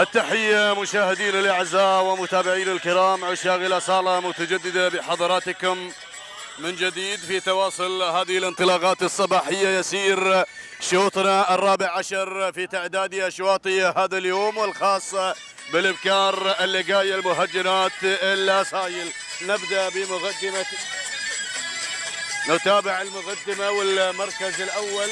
التحية مشاهدين الأعزاء ومتابعين الكرام عشاق الأصالة، متجددة بحضراتكم من جديد في تواصل هذه الانطلاقات الصباحية. يسير شوطنا الرابع عشر في تعداد أشواط هذا اليوم والخاصة بالإبكار اللقاية المهجنات الأصايل. نبدأ بمقدمة، نتابع المقدمة والمركز الأول.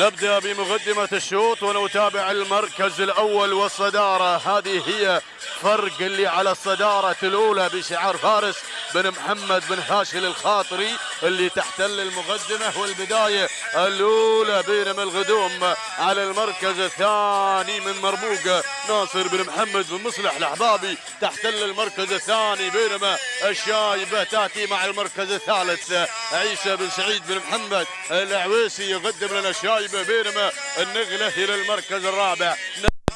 نبدأ بمقدمة الشوط ونتابع المركز الأول والصدارة. هذه هي فرق اللي على الصدارة الأولى بشعار فارس بن محمد بن هاشل الخاطري اللي تحتل المقدمة والبداية الأولى. بينما الغدوم على المركز الثاني من مرموق ناصر بن محمد بن مصلح الاحبابي تحتل المركز الثاني، بينما الشايبة تأتي مع المركز الثالث. عيسى بن سعيد بن محمد العويسي يقدم لنا الشايبة، بينما النقلة إلى المركز الرابع.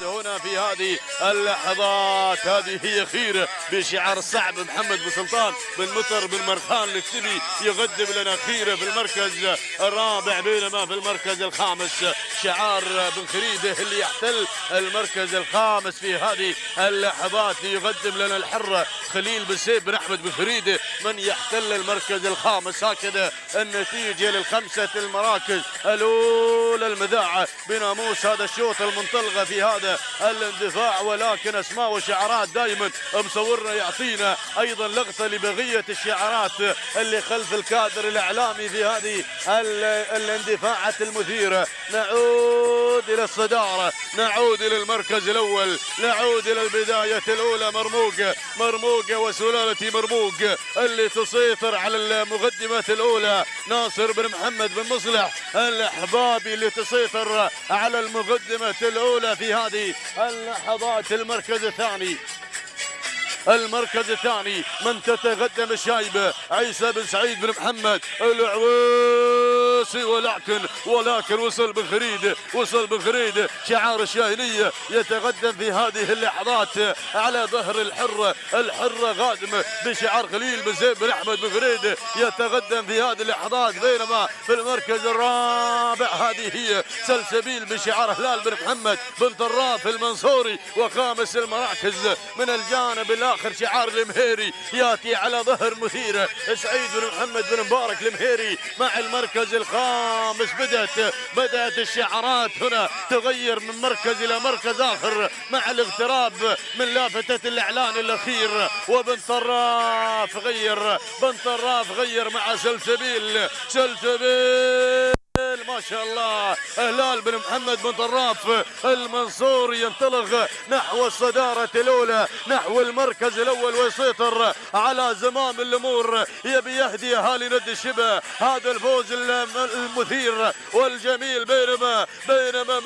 هنا في هذه اللحظات هذه هي خيرة بشعار صعب محمد بن سلطان بن مطر بن مرخان الكتبي يقدم لنا خيرة في المركز الرابع، بينما في المركز الخامس شعار بن خريده اللي يحتل المركز الخامس في هذه اللحظات. يقدم لنا الحرة خليل بن سيف بن احمد بن فريد من يحتل المركز الخامس. هكذا النتيجة للخمسة المراكز الأولى المذاعة بناموس هذا الشوط المنطلقة في هذا الاندفاع، ولكن اسماء وشعارات دائما مصورنا يعطينا ايضا لقطه لبقيه الشعارات اللي خلف الكادر الاعلامي في هذه الاندفاعات المثيره. نعود الى الصداره، نعود الى المركز الاول، نعود الى البدايه الاولى. مرموقه وسلاله مرموق اللي تسيطر على المقدمه الاولى. ناصر بن محمد بن مصلح الاحبابي اللي تسيطر على المقدمه الاولى في هذه اللحظات. المركز الثاني من تتقدم الشايبة عيسى بن سعيد بن محمد العويسي، ولكن وصل بن خريد شعار الشاهنية يتقدم في هذه اللحظات على ظهر الحرة غادمة بشعار خليل بن زيد بن احمد بن فريد يتقدم في هذه اللحظات. بينما في المركز الرابع هذه هي سلسبيل بشعار هلال بن محمد بن طراف المنصوري. وخامس المراكز من الجانب الآخر شعار المهيري ياتي على ظهر مثيره سعيد بن محمد بن مبارك المهيري مع المركز الخامس. بدات الشعارات هنا تغير من مركز الى مركز اخر مع الاغتراب من لافته الاعلان الاخير. وبن طراف غير مع سلسبيل ما شاء الله. هلال بن محمد بن طراف المنصوري ينطلق نحو الصدارة الأولى، نحو المركز الأول، ويسيطر على زمام الأمور. يبي يهدي أهالي ند الشبه هذا الفوز المثير والجميل. بينما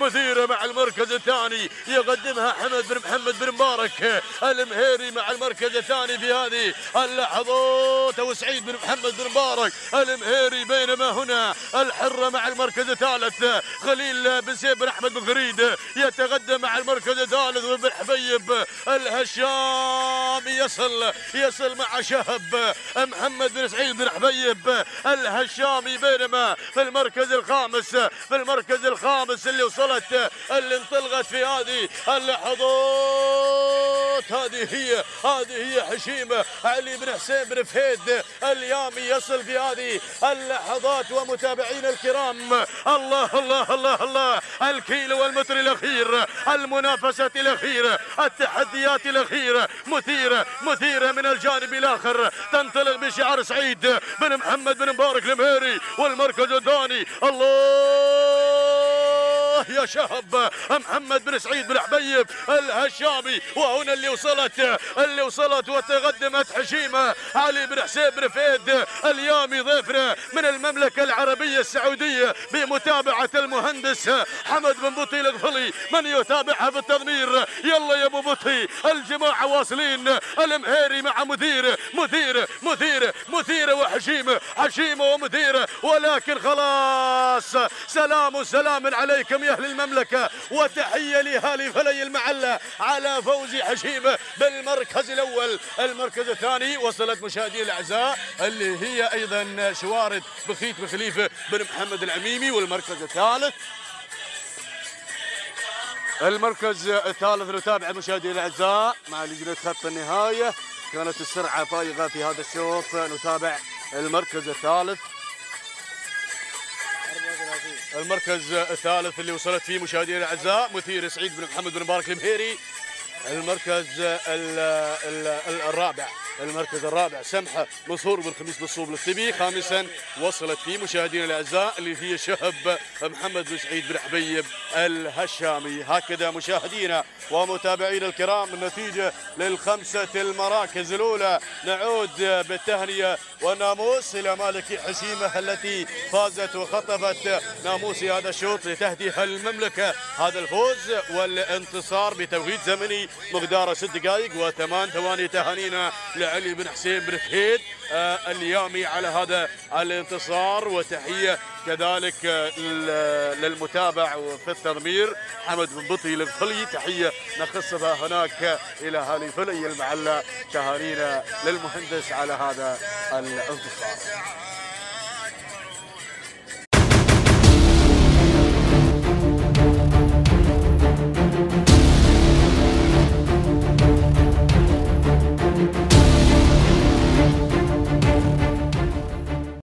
مثيرة مع المركز الثاني يقدمها حمد بن محمد بن مبارك المهيري مع المركز الثاني في هذه اللحظات، وسعيد بن محمد بن مبارك المهيري. بينما هنا الحرة مع المركز الثالث خليل بن سيف بن احمد بن فريد يتقدم مع المركز الثالث. وبن حبيب الهشامي يصل مع شهب محمد بن سعيد بن حبيب الهشامي. بينما في المركز الخامس اللي انطلقت في هذه اللحظات هذه هي حشيمه علي بن حسين بن فهيد اليامي يصل في هذه اللحظات. متابعينا الكرام، الله الله الله الله، الكيلو والمتر الأخير، المنافسات الأخيرة، التحديات الأخيرة مثيرة من الجانب الآخر. تنطلق بشعار سعيد بن محمد بن مبارك المهيري والمركز الثاني. الله يا شهب محمد بن سعيد بن حبيب الهشامي. وهنا اللي وصلت وتقدمت حشيمه علي بن حسين بن فهيد اليامي ضيفنا من المملكه العربيه السعوديه بمتابعه المهندس حمد بن بطي القفلي من يتابعها في التضمير. يلا يا ابو بطي، الجماعه واصلين. المهيري مع مثيره وحشيمه ومثيره، ولكن خلاص سلام عليكم يا أهل المملكة وتحية لأهالي فلي المعلة على فوز حشيمة بالمركز الأول. المركز الثاني وصلت مشاهدي الأعزاء اللي هي أيضا شوارد بخيت بن خليفة بن محمد العميمي. والمركز الثالث نتابع مشاهدي الأعزاء مع لجنة خط النهاية. كانت السرعة فائقة في هذا الشوط. نتابع المركز الثالث اللي وصلت فيه مشاهدينا الاعزاء مثير سعيد بن محمد بن مبارك المهيري. المركز الرابع سمحه منصور بن خميس بن صوب الكتبي. خامسا وصلت فيه مشاهدينا الاعزاء اللي هي شهب محمد بن سعيد بن حبيب الهشامي. هكذا مشاهدينا ومتابعينا الكرام النتيجه للخمسه المراكز الاولى. نعود بالتهنئه والناموس الى مالك حشيمه التي فازت وخطفت ناموس هذا الشوط لتهديها المملكه هذا الفوز والانتصار بتوقيت زمني مقداره 6 دقائق و8 ثواني. تهانينا علي بن حسين بن فهيد اليامي على هذا الانتصار، وتحية كذلك للمتابع في التضمير حمد بن بطي القفلي. تحية نخصها هناك إلى أهالي فلي المعلة. تهانينا للمهندس على هذا الانتصار.